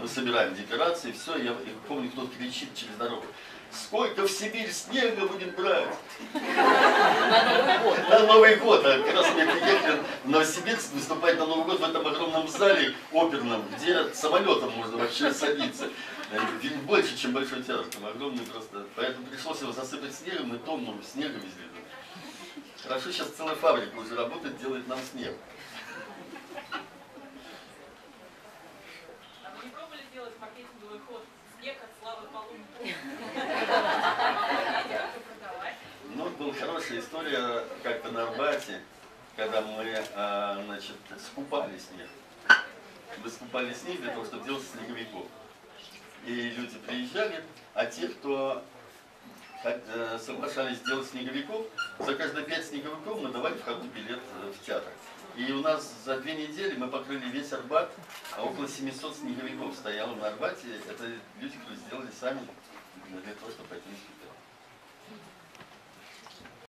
мы собираем декорации, все, я помню, кто-то кричит через дорогу: сколько в Сибирь снега будем брать? На Новый год. А как раз мы приехали в Новосибирск выступать на Новый год в этом огромном зале оперном, где самолетом можно вообще садиться. Больше, чем большой театр, там огромный просто. Поэтому пришлось его засыпать снегом, и тонну снега везли. Хорошо, сейчас целая фабрика уже работает, делает нам снег. А вы не пробовали делать маркетинговый ход? Снег от Славы Полунина. Ну, была хорошая история как-то на Арбате, когда мы, значит, скупали снег. Мы скупали снег для того, чтобы делать снеговиков. И люди приезжали, а те, кто соглашались сделать снеговиков, за каждые 5 снеговиков мы давали входной билет в театр. И у нас за 2 недели мы покрыли весь Арбат, а около 700 снеговиков стояло на Арбате. Это люди, которые сделали сами для того, чтобы пойти на спектакль.